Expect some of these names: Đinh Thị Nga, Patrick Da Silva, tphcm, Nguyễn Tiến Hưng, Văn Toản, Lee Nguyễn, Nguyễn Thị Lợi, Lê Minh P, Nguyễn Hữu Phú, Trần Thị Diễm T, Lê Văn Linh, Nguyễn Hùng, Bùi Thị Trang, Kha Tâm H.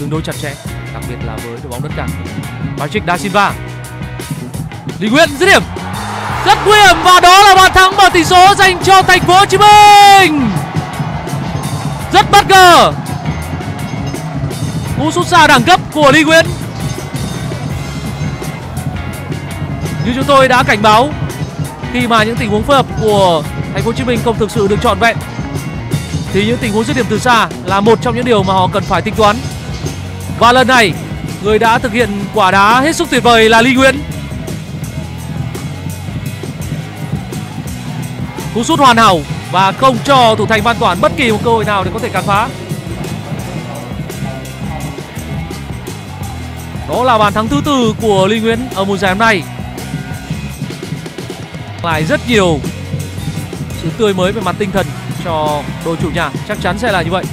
tương đối chặt chẽ, đặc biệt là với đội bóng đất cảng. Patrick Da Silva, Lee Nguyễn dứt điểm rất nguy hiểm và đó là bàn thắng mở tỷ số dành cho Thành phố Hồ Chí Minh. Rất bất ngờ cú sút xa đẳng cấp của Lee Nguyễn. Như chúng tôi đã cảnh báo, khi mà những tình huống phối hợp của Thành phố Hồ Chí Minh không thực sự được trọn vẹn thì những tình huống dứt điểm từ xa là một trong những điều mà họ cần phải tính toán. Và lần này, người đã thực hiện quả đá hết sức tuyệt vời là Lee Nguyễn. Cú sút hoàn hảo và không cho thủ thành Văn Toản bất kỳ một cơ hội nào để có thể cản phá. Đó là bàn thắng thứ tư của Lee Nguyễn ở mùa giải hôm nay. Lại rất nhiều sự tươi mới về mặt tinh thần cho đội chủ nhà, chắc chắn sẽ là như vậy.